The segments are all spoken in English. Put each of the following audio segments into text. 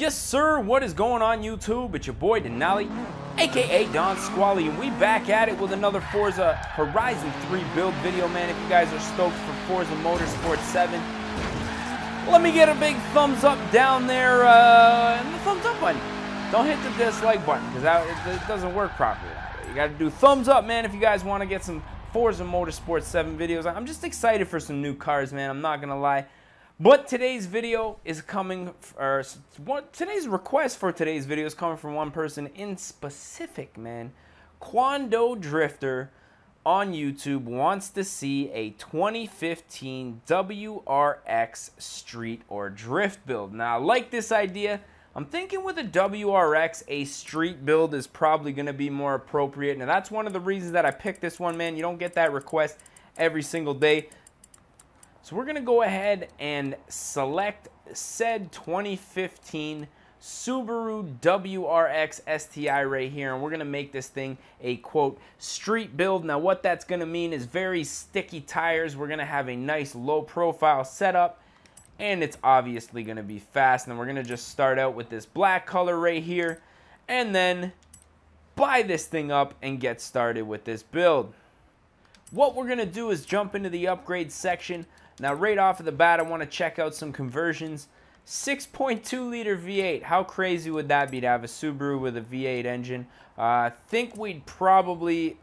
Yes sir, what is going on YouTube? It's your boy Denali, aka Don Squally, and we back at it with another Forza Horizon 3 build video, man. If you guys are stoked for Forza Motorsport 7, let me get a big thumbs up down there, and the thumbs up button. Don't hit the dislike button, because it doesn't work properly. You gotta do thumbs up, man, if you guys wanna get some Forza Motorsport 7 videos. I'm just excited for some new cars, man, I'm not gonna lie. But today's video is coming, or today's request for today's video is coming from one person in specific, man. Quando Drifter on YouTube wants to see a 2015 WRX street or drift build. Now, I like this idea. I'm thinking with a WRX, a street build is probably going to be more appropriate. Now, that's one of the reasons that I picked this one, man. You don't get that request every single day. So we're going to go ahead and select said 2015 Subaru WRX STI right here, and we're going to make this thing a, quote, street build. Now what that's going to mean is very sticky tires. We're going to have a nice low profile setup, and it's obviously going to be fast. And then we're going to just start out with this black color right here, and then buy this thing up and get started with this build. What we're going to do is jump into the upgrade section. Now right off of the bat, I want to check out some conversions. 6.2 liter V8. How crazy would that be to have a Subaru with a V8 engine? I think we'd probably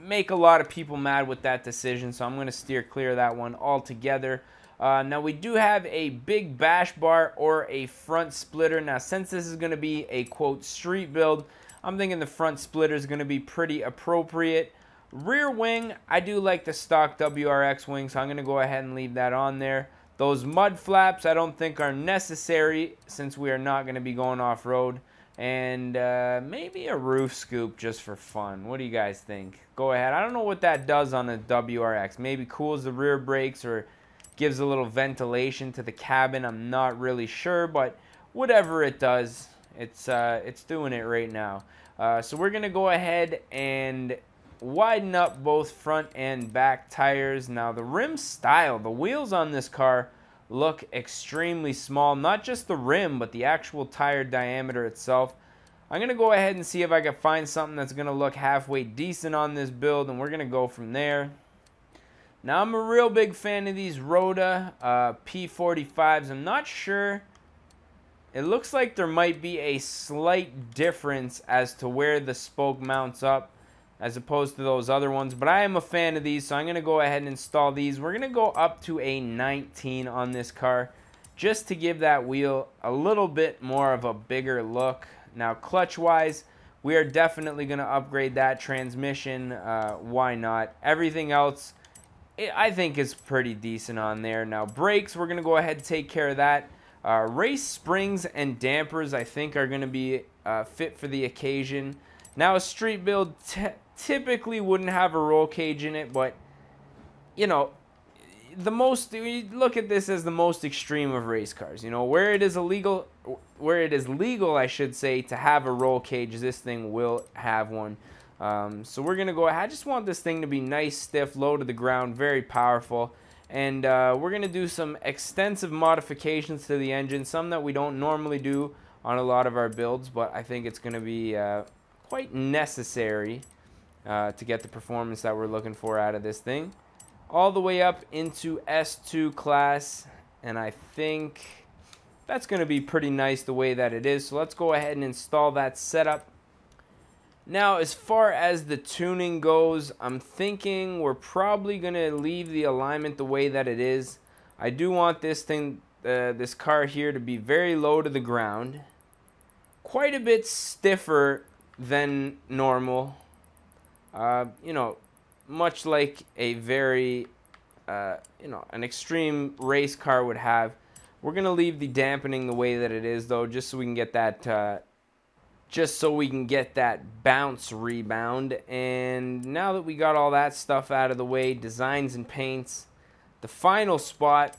make a lot of people mad with that decision, so I'm going to steer clear of that one altogether. Now we do have a big bash bar or a front splitter. Now since this is going to be a, quote, street build, I'm thinking the front splitter is going to be pretty appropriate. Rear wing, I do like the stock WRX wing, so I'm going to go ahead and leave that on there. Those mud flaps I don't think are necessary since we are not going to be going off-road. And maybe a roof scoop just for fun. What do you guys think? Go ahead. I don't know what that does on a WRX. Maybe cools the rear brakes or gives a little ventilation to the cabin. I'm not really sure, but whatever it does, it's doing it right now. So we're going to go ahead and widen up both front and back tires. Now the rim style, the wheels on this car look extremely small, not just the rim but the actual tire diameter itself. I'm gonna go ahead and see if I can find something that's gonna look halfway decent on this build, and we're gonna go from there. Now I'm a real big fan of these Rota P45s. I'm not sure. It looks like there might be a slight difference as to where the spoke mounts up as opposed to those other ones, but I am a fan of these, so I'm going to go ahead and install these. We're going to go up to a 19 on this car just to give that wheel a little bit more of a bigger look. Now clutch wise, we are definitely going to upgrade that transmission. Why not? Everything else I think is pretty decent on there. Now brakes, we're going to go ahead and take care of that. Race springs and dampers I think are going to be fit for the occasion. Now a street build typically wouldn't have a roll cage in it, but you know, you look at this as the most extreme of race cars. You know, where it is legal, I should say, to have a roll cage, this thing will have one. So we're gonna go ahead. I just want this thing to be nice, stiff, low to the ground, very powerful, and we're gonna do some extensive modifications to the engine, some that we don't normally do on a lot of our builds, but I think it's gonna be quite necessary to get the performance that we're looking for out of this thing, all the way up into S2 class, and I think that's going to be pretty nice the way that it is. So let's go ahead and install that setup. Now as far as the tuning goes, I'm thinking we're probably going to leave the alignment the way that it is. I do want this thing, this car here, to be very low to the ground, quite a bit stiffer than normal, you know, much like a very, you know, an extreme race car would have. We're gonna leave the dampening the way that it is though, just so we can get that, bounce rebound. And now that we got all that stuff out of the way, designs and paints, the final spot.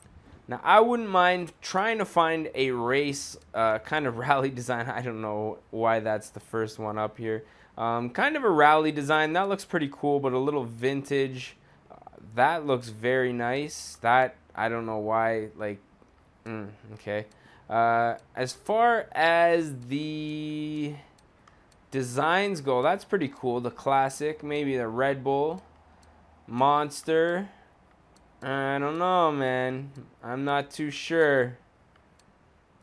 Now I wouldn't mind trying to find a race kind of rally design. I don't know why that's the first one up here. Kind of a rally design. That looks pretty cool, but a little vintage. That looks very nice. That, I don't know why, like, okay. As far as the designs go, that's pretty cool. The classic, maybe the Red Bull Monster. I don't know, man. I'm not too sure.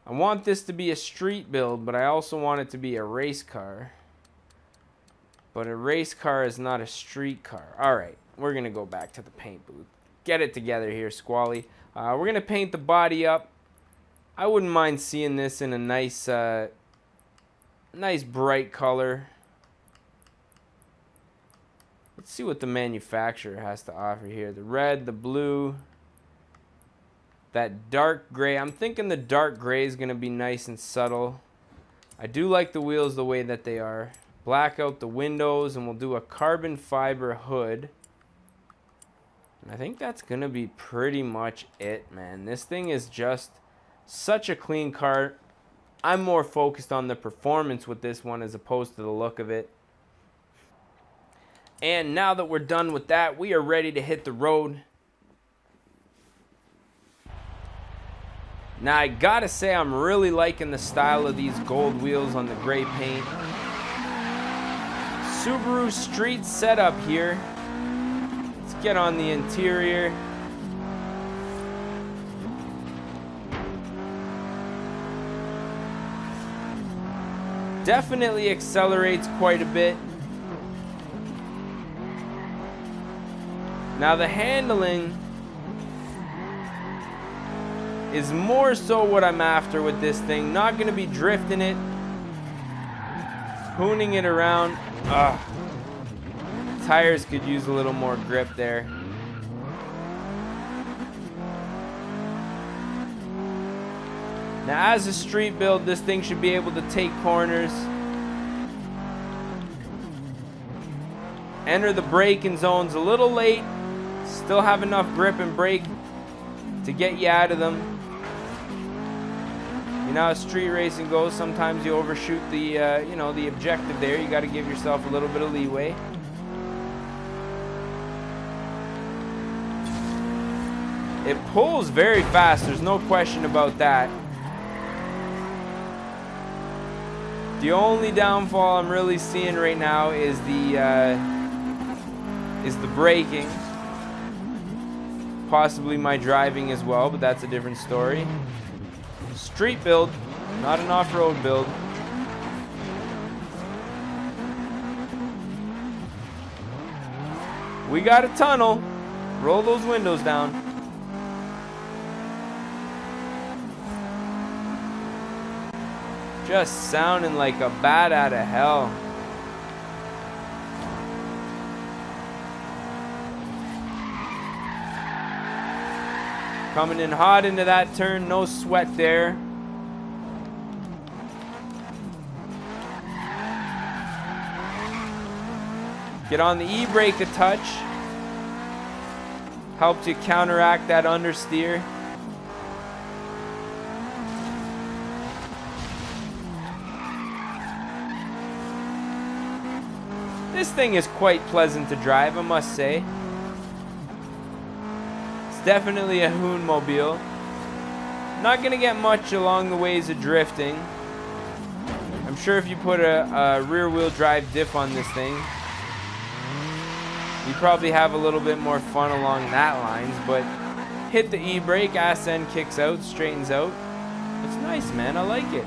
I want this to be a street build, but I also want it to be a race car. But a race car is not a street car. All right, we're going to go back to the paint booth. Get it together here, Squally. We're going to paint the body up. I wouldn't mind seeing this in a nice, nice bright color. Let's see what the manufacturer has to offer here. The red, the blue, that dark gray. I'm thinking the dark gray is going to be nice and subtle. I do like the wheels the way that they are. Black out the windows, and we'll do a carbon fiber hood. And I think that's going to be pretty much it, man. This thing is just such a clean car. I'm more focused on the performance with this one as opposed to the look of it. And now that we're done with that, we are ready to hit the road. Now I gotta say, I'm really liking the style of these gold wheels on the gray paint. Subaru street setup here. Let's get on the interior. Definitely accelerates quite a bit. Now the handling is more so what I'm after with this thing. Not gonna be drifting it, hooning it around. Ugh. Tires could use a little more grip there. Now as a street build, this thing should be able to take corners, enter the braking zones a little late, still have enough grip and brake to get you out of them. You know how street racing goes, sometimes you overshoot the you know, the objective there. You got to give yourself a little bit of leeway. It pulls very fast, there's no question about that. The only downfall I'm really seeing right now is the braking. Possibly my driving as well, but that's a different story. Street build, not an off-road build. We got a tunnel. Roll those windows down. Just sounding like a bat out of hell. Coming in hot into that turn, no sweat there. Get on the e-brake a touch. Helps you counteract that understeer. This thing is quite pleasant to drive, I must say. It's definitely a hoon mobile. Not gonna get much along the ways of drifting. I'm sure if you put a rear wheel drive diff on this thing, you probably have a little bit more fun along that lines, but hit the e-brake, ass end kicks out, straightens out. It's nice, man, I like it.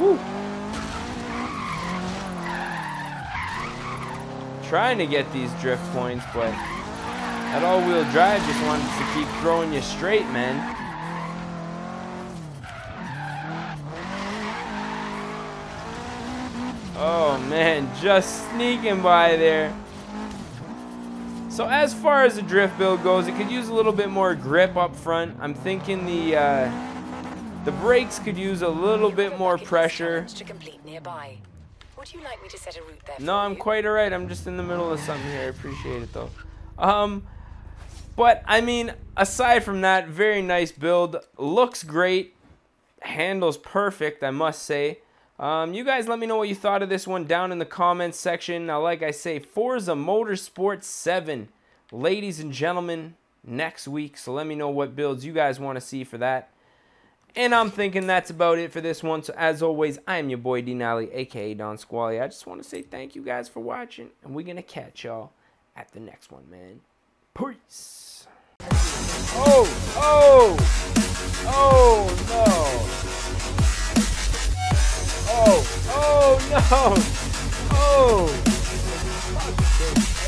Woo. Trying to get these drift points, but that all-wheel drive just wants to keep throwing you straight, man. Oh man, just sneaking by there. So as far as the drift build goes, it could use a little bit more grip up front. I'm thinking the brakes could use a little bit more pressure. No, I'm quite all right. I'm just in the middle of something here. I appreciate it, though. But, I mean, aside from that, very nice build. Looks great. Handles perfect, I must say. You guys let me know what you thought of this one down in the comments section. Now, like I say, Forza Motorsport 7. Ladies and gentlemen, next week. So let me know what builds you guys want to see for that. And I'm thinking that's about it for this one. So as always, I am your boy Denali, aka Don Squally. I just want to say thank you guys for watching, and we're gonna catch y'all at the next one, man. Peace. Oh, oh, oh no. Oh, oh no. Oh.